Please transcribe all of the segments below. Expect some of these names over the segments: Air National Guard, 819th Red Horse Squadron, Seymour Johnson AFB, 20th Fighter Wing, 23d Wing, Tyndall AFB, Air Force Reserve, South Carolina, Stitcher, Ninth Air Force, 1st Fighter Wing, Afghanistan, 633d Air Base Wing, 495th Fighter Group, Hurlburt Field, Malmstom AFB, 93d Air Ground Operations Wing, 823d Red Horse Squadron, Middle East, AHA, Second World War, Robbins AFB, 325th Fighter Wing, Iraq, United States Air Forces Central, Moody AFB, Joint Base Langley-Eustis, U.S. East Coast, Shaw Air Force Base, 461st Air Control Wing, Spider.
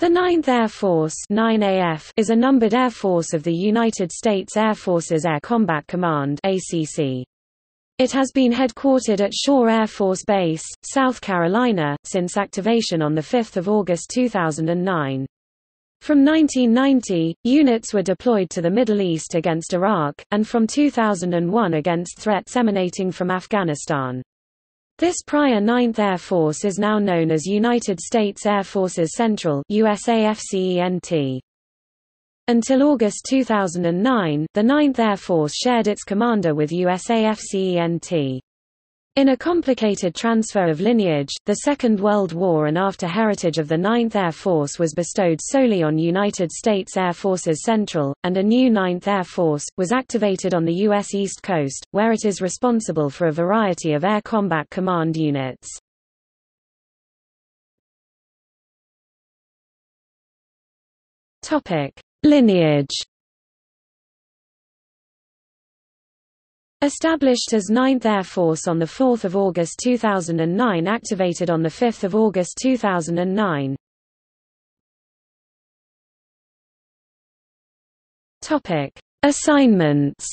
The Ninth Air Force is a numbered air force of the United States Air Force's Air Combat Command. It has been headquartered at Shaw Air Force Base, South Carolina, since activation on 5 August 2009. From 1990, units were deployed to the Middle East against Iraq, and from 2001 against threats emanating from Afghanistan. This prior Ninth Air Force is now known as United States Air Forces Central (USAFCENT). Until August 2009, the Ninth Air Force shared its commander with USAFCENT. In a complicated transfer of lineage, the Second World War and after heritage of the Ninth Air Force was bestowed solely on United States Air Forces Central, and a new Ninth Air Force was activated on the U.S. East Coast, where it is responsible for a variety of Air Combat Command units. Lineage. Established as Ninth Air Force on 4 August 2009, activated on 5 August 2009. Assignments.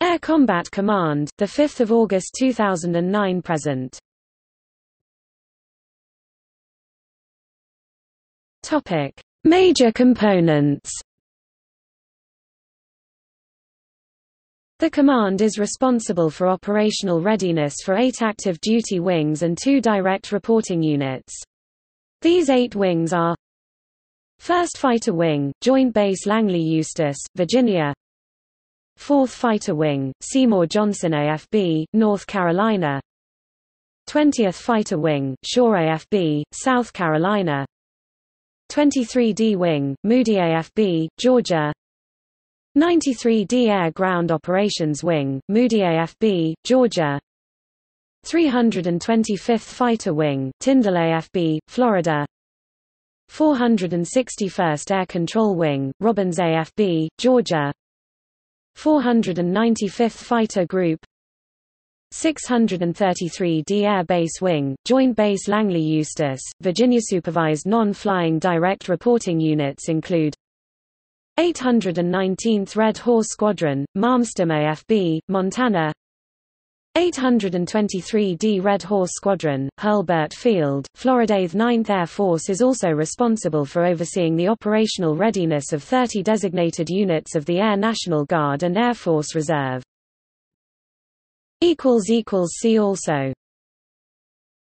Air Combat Command, 5 August 2009 present. Major components. The command is responsible for operational readiness for 8 active duty wings and 2 direct reporting units. These 8 wings are: 1st Fighter Wing, Joint Base Langley-Eustis, Virginia; 4th Fighter Wing, Seymour Johnson AFB, North Carolina; 20th Fighter Wing, Shaw AFB, South Carolina; 23d Wing, Moody AFB, Georgia; 93d Air Ground Operations Wing, Moody AFB, Georgia; 325th Fighter Wing, Tyndall AFB, Florida; 461st Air Control Wing, Robbins AFB, Georgia; 495th Fighter Group; 633d Air Base Wing, Joint Base Langley-Eustis, Virginia. Supervised non-flying direct reporting units include 819th Red Horse Squadron, Malmstom AFB, Montana; 823d Red Horse Squadron, Hurlburt Field, Florida. The Ninth Air Force is also responsible for overseeing the operational readiness of 30 designated units of the Air National Guard and Air Force Reserve. See also